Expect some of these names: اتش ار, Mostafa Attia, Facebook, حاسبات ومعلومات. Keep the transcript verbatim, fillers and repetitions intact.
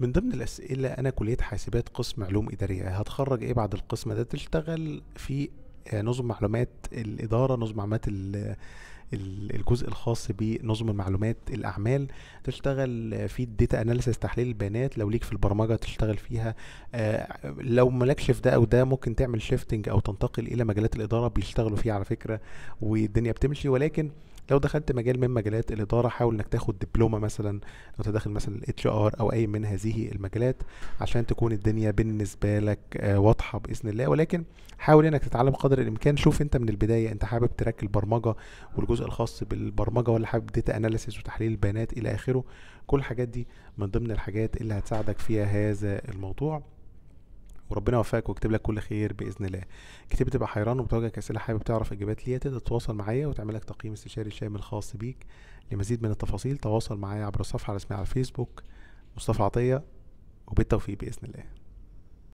من ضمن الأسئلة، أنا كلية حاسبات قسم علوم إدارية، هتخرج إيه بعد القسم ده؟ تشتغل في نظم معلومات الإدارة، نظم معلومات الجزء الخاص بنظم معلومات الأعمال، تشتغل في الداتا أناليسيس تحليل البيانات، لو ليك في البرمجة تشتغل فيها، لو مالكش في ده أو ده ممكن تعمل شيفتنج أو تنتقل إلى مجالات الإدارة بيشتغلوا فيها على فكرة والدنيا بتمشي. ولكن لو دخلت مجال من مجالات الإدارة حاول إنك تاخد دبلومة مثلا أو تدخل مثلا الاتش ار أو أي من هذه المجالات عشان تكون الدنيا بالنسبة لك واضحة بإذن الله. ولكن حاول إنك تتعلم قدر الإمكان. شوف أنت من البداية أنت حابب تراك البرمجة والجزء الخاص بالبرمجة، ولا حابب داتا أناليسيس وتحليل البيانات إلى آخره. كل الحاجات دي من ضمن الحاجات اللي هتساعدك فيها هذا الموضوع، وربنا يوفقك ويكتب لك كل خير باذن الله. كتابتي تبقى حيران وبتواجهك اسئله حابب تعرف اجابات ليها، تقدر تتواصل معايا وتعمل لك تقييم استشاري شامل خاص بيك. لمزيد من التفاصيل تواصل معايا عبر الصفحه الرسميه على الفيسبوك، مصطفى عطيه، وبالتوفيق باذن الله.